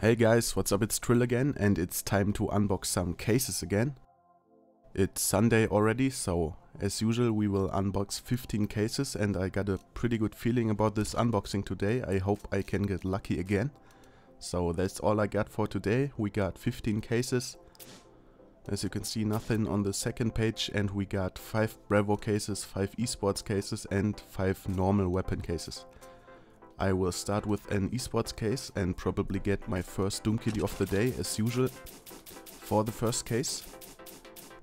Hey guys, what's up? It's Trill again, and it's time to unbox some cases again. It's Sunday already, so as usual we will unbox 15 cases, and I got a pretty good feeling about this unboxing today. I hope I can get lucky again. So that's all I got for today. We got 15 cases. As you can see, nothing on the second page, and we got 5 Bravo cases, 5 esports cases and 5 normal weapon cases. I will start with an esports case and probably get my first Doomkitty of the day as usual for the first case.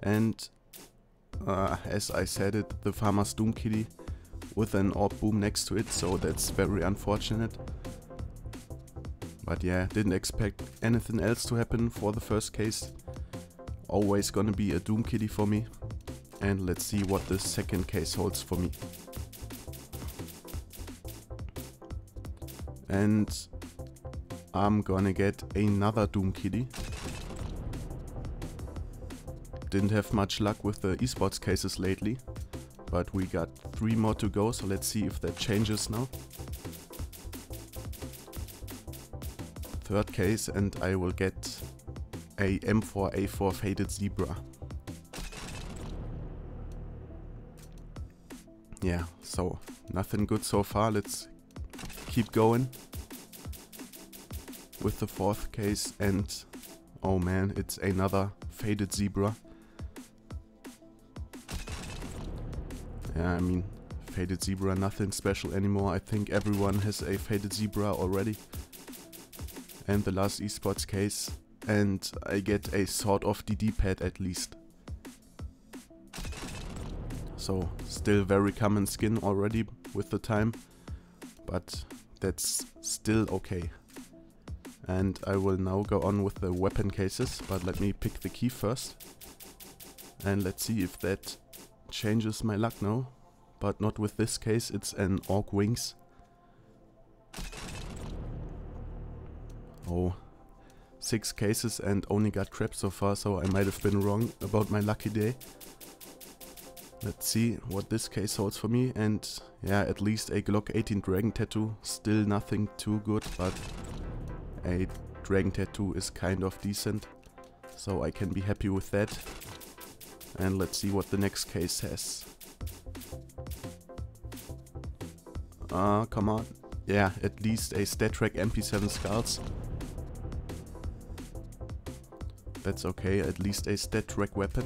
And as I said it, the farmer's Doomkitty with an orb boom next to it, so that's very unfortunate. But yeah, didn't expect anything else to happen for the first case. Always gonna be a Doomkitty for me, and let's see what the second case holds for me. And I'm gonna get another Doomkitty. Didn't have much luck with the esports cases lately, but we got 3 more to go, so let's see if that changes now. Third case, and I will get a M4A4 Faded Zebra. Yeah, so nothing good so far. Let's keep going with the fourth case, and oh man, it's another Faded Zebra. Yeah, I mean, Faded Zebra, nothing special anymore. I think everyone has a Faded Zebra already. And the last esports case, and I get a sort of DD pad at least. So still very common skin already with the time, but that's still okay. And I will now go on with the weapon cases, but let me pick the key first. And let's see if that changes my luck now, but not with this case. It's an Orc Wings. Oh. 6 cases and only got crap so far, so I might have been wrong about my lucky day. Let's see what this case holds for me, and yeah, at least a Glock 18 Dragon Tattoo. Still nothing too good, but a Dragon Tattoo is kind of decent, so I can be happy with that. And let's see what the next case has. Come on. Yeah, at least a StatTrak MP7 Skulls. That's okay, at least a StatTrak weapon.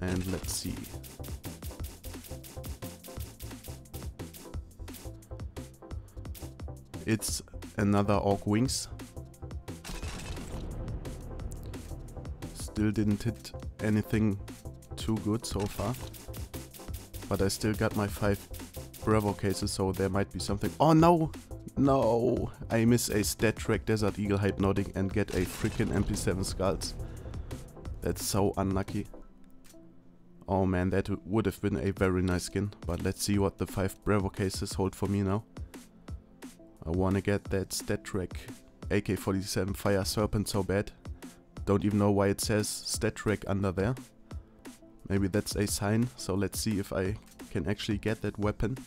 And let's see. It's another Orc Wings. Still didn't hit anything too good so far. But I still got my 5 Bravo cases, so there might be something. Oh no! No, I miss a StatTrak Desert Eagle Hypnotic and get a freaking MP7 Skulls. That's so unlucky. Oh man, that would have been a very nice skin. But let's see what the 5 Bravo cases hold for me now. I wanna get that StatTrak AK-47 Fire Serpent so bad. Don't even know why it says StatTrak under there. Maybe that's a sign, so let's see if I can actually get that weapon.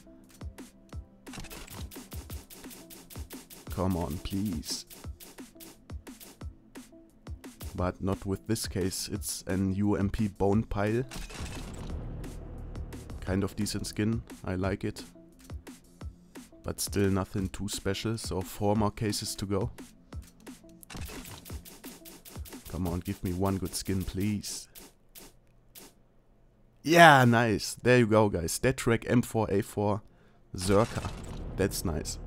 Come on, please. But not with this case. It's an UMP Bone Pile. Kind of decent skin, I like it. But still nothing too special, so 4 more cases to go. Come on, give me one good skin, please. Yeah, nice. There you go, guys. StatTrak M4A4 Zirka. That's nice.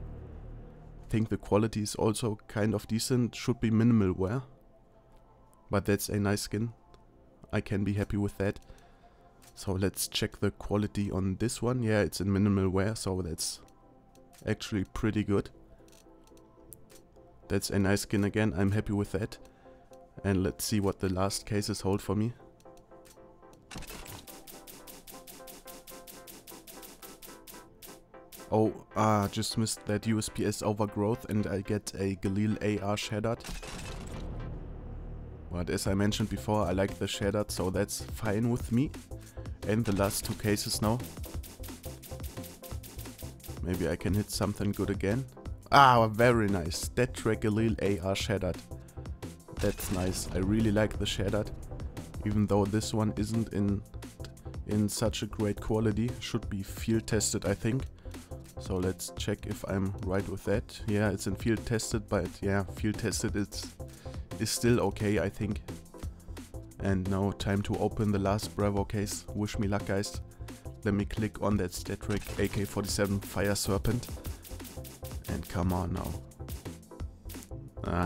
I think the quality is also kind of decent, should be minimal wear, but that's a nice skin. I can be happy with that. So let's check the quality on this one. Yeah, it's in minimal wear, so that's actually pretty good. That's a nice skin again, I'm happy with that. And let's see what the last cases hold for me. Oh, just missed that USP-S Overgrowth, and I get a Galil AR Shattered. But as I mentioned before, I like the Shattered, so that's fine with me. and the last two cases now. Maybe I can hit something good again. Ah, very nice. StatTrak Galil AR Shattered. That's nice. I really like the Shattered. Even though this one isn't in such a great quality. Should be field tested, I think. So let's check if I'm right with that. Yeah, it's in field tested, but yeah, field tested is still okay, I think. And now time to open the last Bravo case. Wish me luck, guys. Let me click on that StatTrak AK-47 Fire Serpent. And come on now.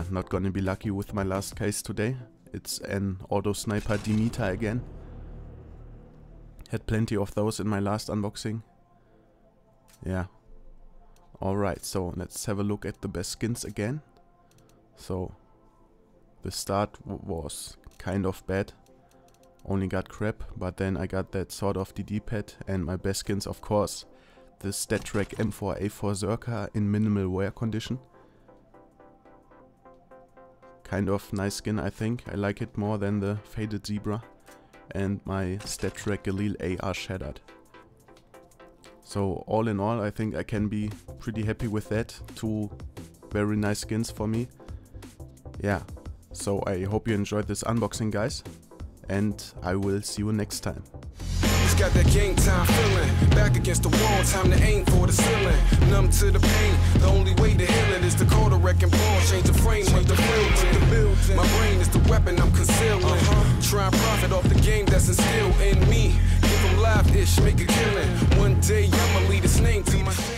Not gonna be lucky with my last case today. It's an Auto Sniper Demeter again. Had plenty of those in my last unboxing. Yeah. Alright, so let's have a look at the best skins again. So, the start was kind of bad. Only got crap, but then I got that sort of DD pad and my best skins, of course. The StatTrak M4A4 Zirka in minimal wear condition. Kind of nice skin, I think. I like it more than the Faded Zebra. And my StatTrak Galil AR Shattered. So all in all, I think I can be pretty happy with that. Two very nice skins for me. Yeah, so I hope you enjoyed this unboxing, guys. And I will see you next time. Got that game time feeling, back against the wall, time to aim for the ceiling, numb to the pain, the only way to heal it is to call the wrecking ball, change the frame, change the building, my brain is the weapon I'm concealing, try and profit off the game that's instilled in me, give them live-ish, make a killing, one day I'ma lead his name to my